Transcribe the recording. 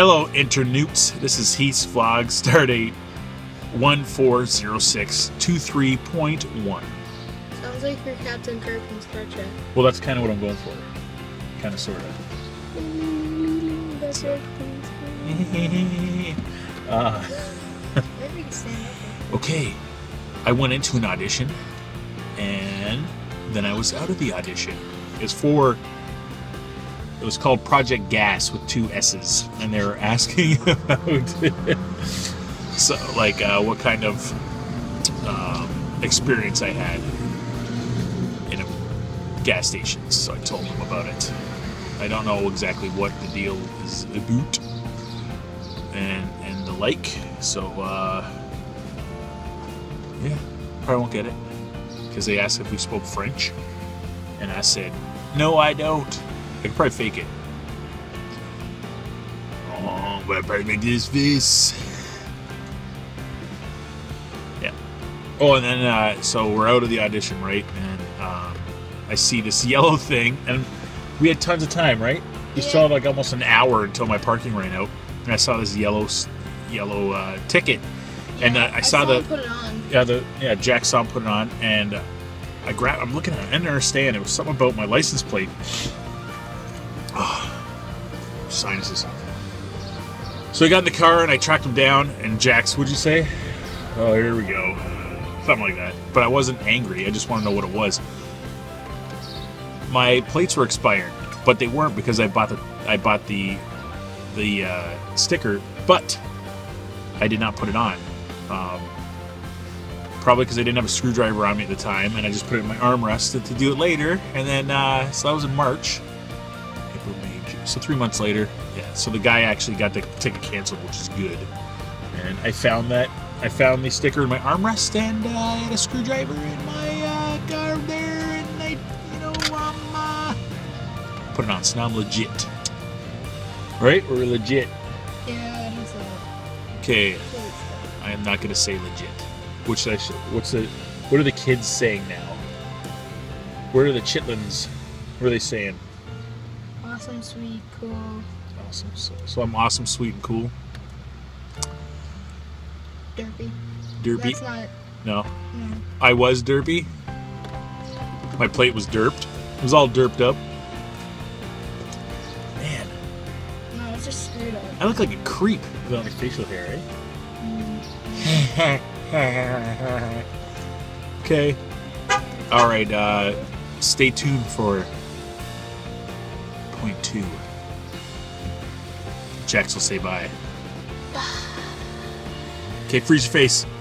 Hello, internoots. This is Heath's Vlog, start date 140623.1. Sounds like your Captain Kirk from Star Trek. Well, that's kind of what I'm going for. Kind of, sort of. That's right, please. Okay, I went into an audition, and then I was out of the audition. It was called Project Gas with 2 S's, and they were asking about so, like, what kind of experience I had in a gas station. So I told them about it. I don't know exactly what the deal is about and the like. So yeah, probably won't get it because they asked if we spoke French, and I said no, I don't. I could probably fake it. Oh, but I probably make this face. Yeah. Oh, and then, so we're out of the audition, right? And I see this yellow thing, and we had tons of time, right? We still had like almost an hour until my parking ran out, and I saw this yellow ticket, yeah, and I saw the put it on. Yeah, Jax saw him put it on, and I'm looking at it, I didn't understand. It was something about my license plate. Sinuses. So I got in the car and I tracked him down, and Jax, what'd you say? Oh, here we go. Something like that. But I wasn't angry, I just want to know what it was. My plates were expired, but they weren't because I bought the sticker, but I did not put it on. Probably because I didn't have a screwdriver on me at the time, and I just put it in my armrest to do it later, and then so that was in March. So 3 months later, yeah, so the guy actually got the ticket canceled, which is good. And I found the sticker in my armrest, and I had a screwdriver in my car there, and I, put it on, so now I'm legit. Right? We're legit. Yeah, I think so. Okay, I am not gonna say legit. What should I say? What are the kids saying now? What are the chitlins, what are they saying? Awesome, sweet, cool. Awesome. So I'm awesome, sweet, and cool. Derpy. Derpy. That's not. No. No. I was derpy. My plate was derped. It was all derped up. Man. No, it's just screwed up. I look like a creep without my facial hair, right? Mm. Okay. All right. Stay tuned for. Point 2. Jax will say bye. Okay, freeze your face.